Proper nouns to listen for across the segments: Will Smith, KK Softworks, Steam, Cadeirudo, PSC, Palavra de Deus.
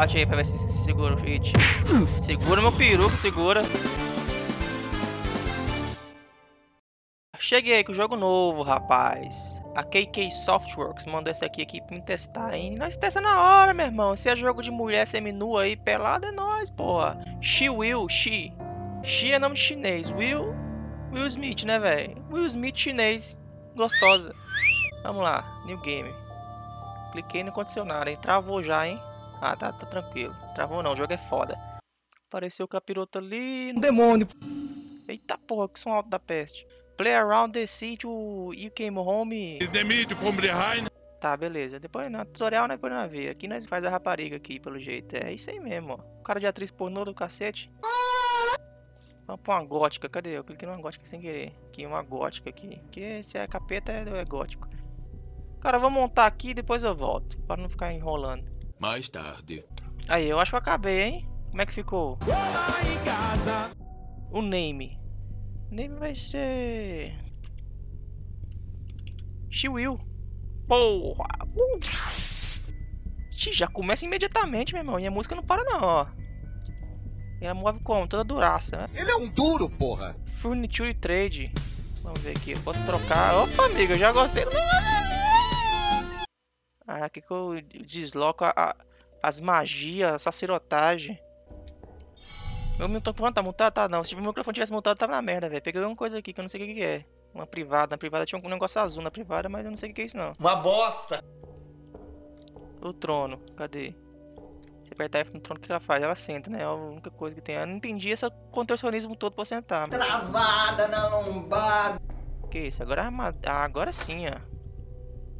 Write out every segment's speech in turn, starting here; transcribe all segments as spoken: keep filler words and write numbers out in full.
Bate aí pra ver se, se, se segura o hit. Segura meu peru, que segura. Cheguei com o jogo novo, rapaz. A K K Softworks mandou esse aqui, aqui pra me testar, hein? Nós testa na hora, meu irmão. Se é jogo de mulher seminua aí, pelada, é nóis, porra. She Will, She. She é nome de chinês. Will, Will Smith, né, velho? Will Smith chinês. Gostosa. Vamos lá, New Game. Cliquei e não aconteceu nada, hein? Travou já, hein? Ah, tá, tá tranquilo. Travou não, o jogo é foda. Apareceu o capiroto ali. Um demônio. Eita porra, que som alto da peste. Play around the city, you came home. Demite from behind. Tá, beleza. Depois no tutorial, né? Depois nós vê. Aqui nós faz a rapariga aqui, pelo jeito. É isso aí mesmo, ó. O cara de atriz pornô do cacete. Vamos pra uma gótica, cadê? Eu cliquei numa gótica sem querer. Aqui, uma gótica aqui. Que se é capeta, é gótico. Cara, eu vou montar aqui e depois eu volto. Para não ficar enrolando. Mais tarde. Aí, eu acho que eu acabei, hein? Como é que ficou? Em casa. O name. O name vai ser... She Will. Porra! Uh. Xii, já começa imediatamente, meu irmão. E a música não para não, ó. E ela move como? Toda duraça, né? Ele é um duro, porra! Furniture Trade. Vamos ver aqui. Eu posso trocar. Opa, amigo, eu já gostei do meu... Ah, aqui que eu desloco a, a, as magias, a sacerdotagem. Meu microfone tá mutado? Tá não. Se o microfone tivesse mutado, tava na merda, velho. Peguei uma coisa aqui que eu não sei o que, que é. Uma privada. Na privada tinha um negócio azul na privada, mas eu não sei o que, que é isso não. Uma bosta! O trono. Cadê? Se apertar F no trono, o que ela faz? Ela senta, né? É a única coisa que tem. Eu não entendi esse contorcionismo todo pra sentar. Mas... Travada na lombada. Que isso? Agora armada. Ah, agora sim, ó.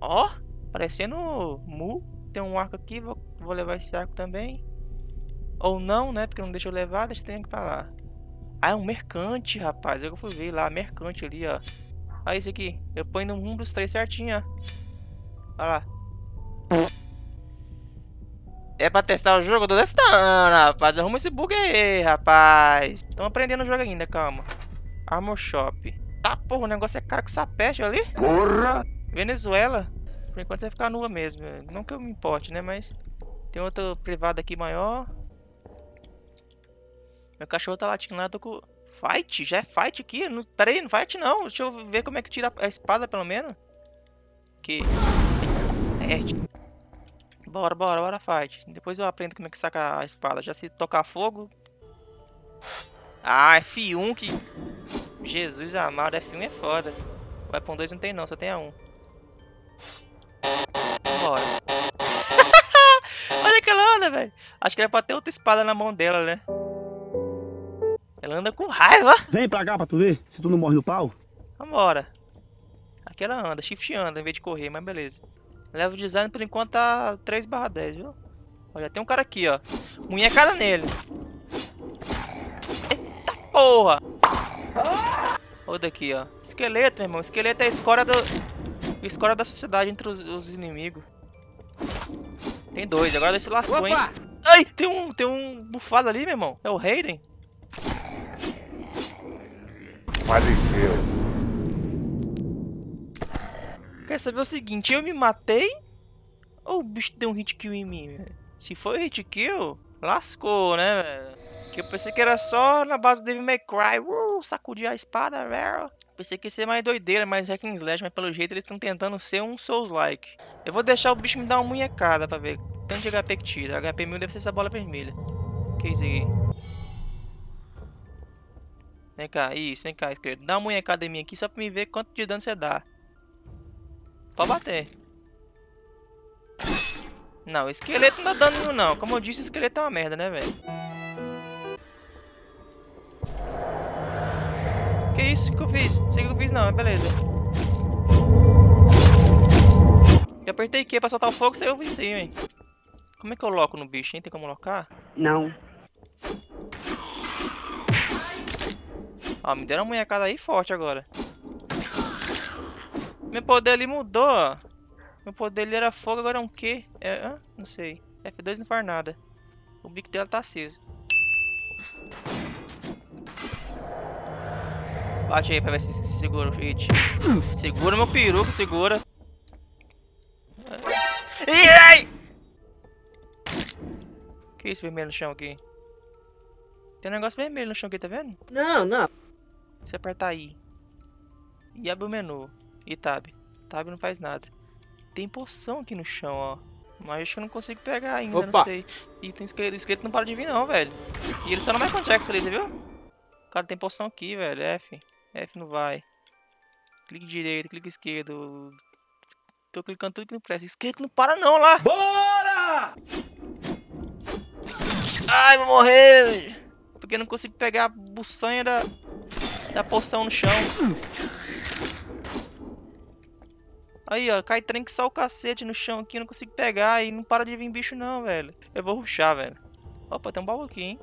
Ó! Oh? Parecendo Mu, tem um arco aqui, vou, vou levar esse arco também. Ou não, né? Porque não deixa eu levar, deixa eu ter que ir pra lá. Ah, é um mercante, rapaz. Eu fui ver lá, mercante ali, ó. Olha isso aqui. Eu ponho no um dos três certinho, ó. Olha lá. É pra testar o jogo? Eu tô testando, rapaz. Arruma esse bug aí, rapaz. Estamos aprendendo o jogo ainda, calma. Armor Shop. Tá, porra, o negócio é caro com essa peste ali. Porra! Venezuela. Por enquanto você vai ficar nua mesmo, não que eu me importe, né, mas... Tem outra privada aqui maior. Meu cachorro tá latindo lá, eu tô com... Fight? Já é fight aqui? Não... Pera aí, não fight não, deixa eu ver como é que tira a espada pelo menos. Que... É. Bora, bora, bora fight. Depois eu aprendo como é que saca a espada, já se tocar fogo... Ah, F um que... Jesus amado, F um é foda. O Weapon dois não tem não, só tem a um. Bora. Olha que ela anda, velho. Acho que era pra ter outra espada na mão dela, né? Ela anda com raiva. Vem pra cá pra tu ver se tu não morre no pau. Vambora. Aqui ela anda, shift anda em vez de correr, mas beleza. Level design por enquanto tá três barra dez, viu? Olha, tem um cara aqui, ó. Munhecada nele. Eita porra. Olha daqui, ó. Esqueleto, meu irmão. Esqueleto é a escória do... Escória da sociedade entre os, os inimigos. Tem dois, agora se lascou, opa! Hein? Ai, tem um, tem um bufado ali, meu irmão. É o Hayden. Faleceu. Quero saber o seguinte, eu me matei? Ou o bicho deu um hit kill em mim, velho? Se foi hit kill, lascou, né, velho? Que eu pensei que era só na base do Devil May Cry, uh, sacudir a espada, velho. Pensei que ia ser mais doideira, mais hack and slash, mas pelo jeito eles estão tentando ser um Souls-like. Eu vou deixar o bicho me dar uma munhecada pra ver tanto de H P que tira. H P mil deve ser essa bola vermelha. Que é isso aqui? Vem cá, isso, vem cá, esquerdo. Dá uma munhecada em mim aqui só pra me ver quanto de dano você dá. Pode bater. Não, o esqueleto não dá dano nenhum não. Como eu disse, o esqueleto é uma merda, né, velho? Que isso que eu fiz? Não sei o que eu fiz não, mas beleza. Eu apertei Q pra soltar o fogo, saiu o vizinho, hein? Como é que eu loco no bicho, hein? Tem como locar? Não. Ó, me deram uma munhecada aí forte agora. Meu poder ali mudou, ó. Meu poder ali era fogo, agora é um Q. É, ah, não sei. F dois não faz nada. O bico dela tá aceso. Bate aí pra ver se, se, se segura o hit. Segura meu peru, que segura. Ai! Que é isso vermelho no chão aqui? Tem um negócio vermelho no chão aqui, tá vendo? Não, não. Você apertar I e abre o menu. E Tab. Tab não faz nada. Tem poção aqui no chão, ó. Mas acho que eu não consigo pegar ainda, Opa. não sei. E tem um esqueleto. O esqueleto não para de vir não, velho. E ele só não vai com Jackson ali, você viu? O cara tem poção aqui, velho. F. F não vai. Clique direito, clique esquerdo. Tô clicando tudo que não presta. Esqueleto não para não lá. Bora! Ai, vou morrer! Porque eu não consigo pegar a buçanha da, da poção no chão. Aí, ó, cai trem que só o cacete no chão aqui, eu não consigo pegar e não para de vir bicho não, velho. Eu vou rushar, velho. Opa, tem um baú aqui, hein?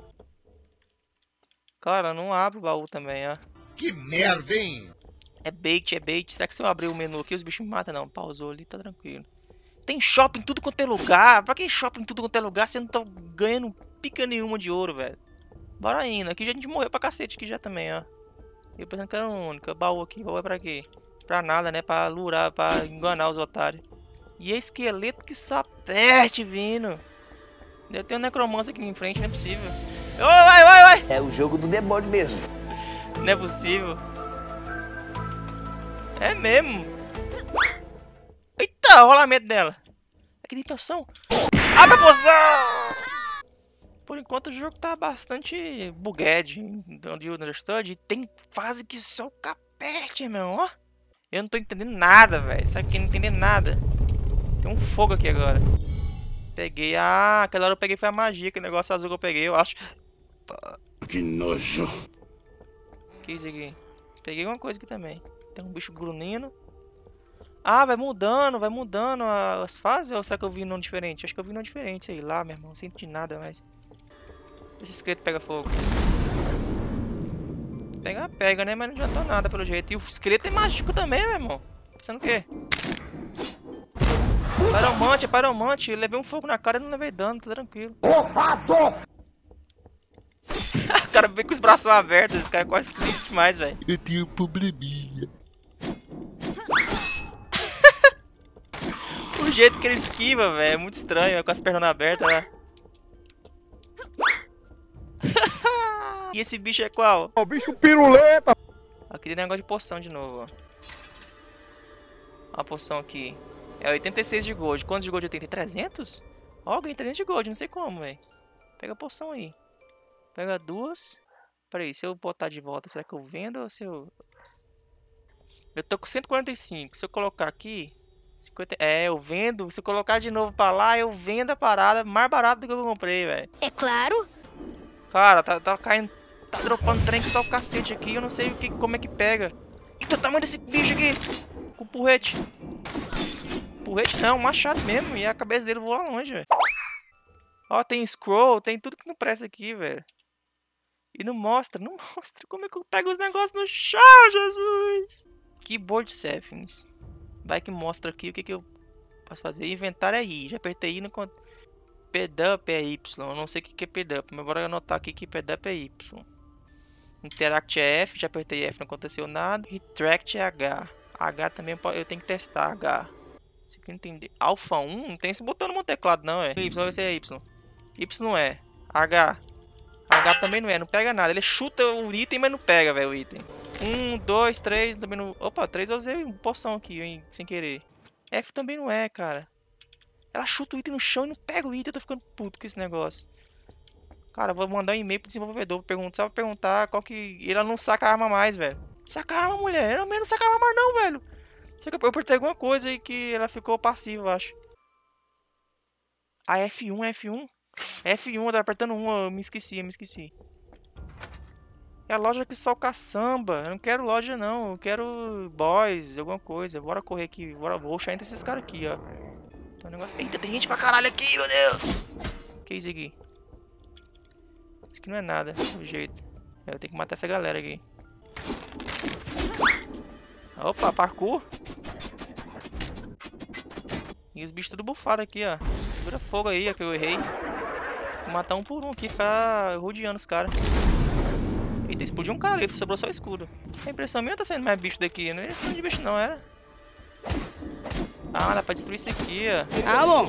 Cara, não abre o baú também, ó. Que merda, hein? É bait, é bait. Será que se eu abrir o menu aqui os bichos me matam? Não, pausou ali, tá tranquilo. Tem shopping em tudo quanto é lugar. Pra que shopping em tudo quanto é lugar se eu não tô ganhando pica nenhuma de ouro, velho? Bora indo. Aqui já a gente morreu pra cacete aqui já também, ó. Eu pensando que era um único. Baú aqui. Baú é pra quê? Pra nada, né? Pra lurar, pra enganar os otários. E é esqueleto que só aperte vindo. Deve ter um necromancer aqui em frente, não é possível. Oh, vai, vai, vai! É o jogo do demônio mesmo. Não é possível. É mesmo. Eita, o rolamento dela. Aqui tem poção. Abre a poção! Por enquanto o jogo tá bastante bugged. Onde understood. E tem fase que só o capete, irmão, ó. Eu não tô entendendo nada, velho. Isso aqui não entendendo nada. Tem um fogo aqui agora. Peguei. Ah, aquela hora eu peguei foi a magia. Que negócio azul que eu peguei, eu acho. Que nojo. Que isso aqui? Peguei alguma coisa aqui também. Tem um bicho grunino. Ah, vai mudando, vai mudando as fases. Ou será que eu vi nome diferente? Acho que eu vi nome diferente, sei lá, meu irmão. Não senti nada mais. Esse esqueleto pega fogo. Pega, pega, né? Mas não adiantou nada pelo jeito. E o esqueleto é mágico também, meu irmão. Pensando o quê? Paromante, é paromante. Levei um fogo na cara e não levei dano, tá tranquilo. O cara veio com os braços abertos, esse cara é quase triste demais, velho. Eu tenho um probleminha. O jeito que ele esquiva, velho, é muito estranho. É com as pernas abertas, né? E esse bicho é qual? O bicho piruleta! Aqui tem negócio de poção de novo, ó. A poção aqui. É oitenta e seis de gold. Quantos de gold eu tenho? Tem trezentos? Ó, eu ganhei trezentos de gold, não sei como, velho. Pega a poção aí. Pega duas. Peraí, se eu botar de volta, será que eu vendo ou se eu... Eu tô com cento e quarenta e cinco. Se eu colocar aqui... cinquenta... É, eu vendo. Se eu colocar de novo pra lá, eu vendo a parada mais barata do que eu comprei, velho. É claro. Cara, tá, tá caindo... Tá dropando trem que só o cacete aqui, eu não sei o que, como é que pega. Eita, o tamanho desse bicho aqui! Com o porrete. Porrete não, machado mesmo. E a cabeça dele voa longe, velho. Ó, tem scroll, tem tudo que não presta aqui, velho. E não mostra, não mostra. Como é que eu pego os negócios no chão, Jesus? Keyboard settings. Vai que mostra aqui o que, que eu posso fazer. Inventário é I, já apertei I no... P D U P é Y, eu não sei o que é P D U P, mas bora anotar aqui que P D U P é Y. Interact é F, já apertei F, não aconteceu nada. Retract é H. H também eu tenho que testar, H. Isso aqui não tem... Alpha um? Não tem esse botão no meu teclado não, é. Y vai ser Y. Y não é. H. H também não é, não pega nada. Ele chuta o item, mas não pega, velho, o item. um, dois, três, também não... Opa, três eu usei um poção aqui, hein, sem querer. F também não é, cara. Ela chuta o item no chão e não pega o item. Eu tô ficando puto com esse negócio. Cara, eu vou mandar um e-mail pro desenvolvedor. Só pra perguntar qual que... Ela não saca a arma mais, velho. Saca a arma, mulher. Ela mesmo não saca a arma mais não, velho. Só que eu apertei alguma coisa e que ela ficou passiva, eu acho. Ah, F um, F um. F um, eu tava apertando um. Eu me esqueci, eu me esqueci. É a loja que só o caçamba. Eu não quero loja, não. Eu quero boys, alguma coisa. Bora correr aqui. Bora, vou rushar entre esses caras aqui, ó. Tem um negócio... Eita, tem gente pra caralho aqui, meu Deus! O que é isso aqui? Isso aqui não é nada, do jeito. Eu tenho que matar essa galera aqui. Opa, parkour! E os bichos tudo bufados aqui, ó. Segura fogo aí, ó, que eu errei. Vou matar um por um aqui, ficar rodeando os caras. Eita, explodiu um cara ali, sobrou só o escudo. A impressão minha tá saindo mais bicho daqui. Não era esse de bicho não, era. Ah, dá pra destruir isso aqui, ó. Ah, bom.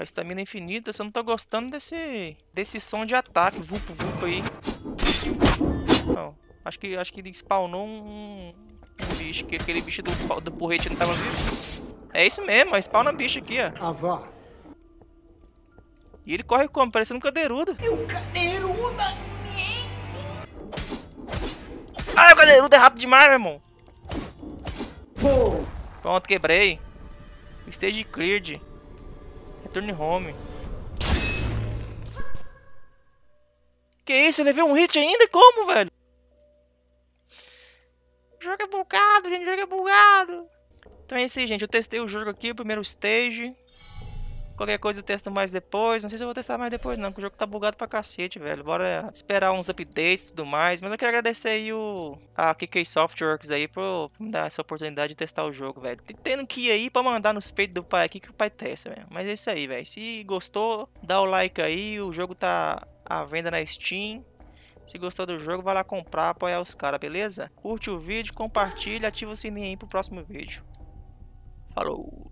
A estamina é infinita. Você não tá gostando desse desse som de ataque vupo vupo aí? Não. Acho que acho que ele spawnou um, um bicho, que aquele bicho do do porrete não tava vivo. É isso mesmo, spawna bicho aqui, ó. Ah, vá. E ele corre como? Parecendo um cadeirudo. É um cadeirudo. Ah, o cadeirudo é rápido demais, meu irmão. Pô. Pronto, quebrei. Stage cleared. Return home. Que isso? Eu levei um hit ainda? Como, velho? O jogo é bugado, gente. O jogo é bugado. Então é isso aí, gente. Eu testei o jogo aqui, o primeiro stage. Qualquer coisa eu testo mais depois. Não sei se eu vou testar mais depois, não. Porque o jogo tá bugado pra cacete, velho. Bora esperar uns updates e tudo mais. Mas eu quero agradecer aí o... a K K Softworks aí por me dar essa oportunidade de testar o jogo, velho. Tendo que ir aí pra mandar nos peitos do pai aqui que o pai testa, velho. Mas é isso aí, velho. Se gostou, dá o like aí. O jogo tá à venda na Steam. Se gostou do jogo, vai lá comprar, apoiar os caras, beleza? Curte o vídeo, compartilha, ativa o sininho aí pro próximo vídeo. Falou!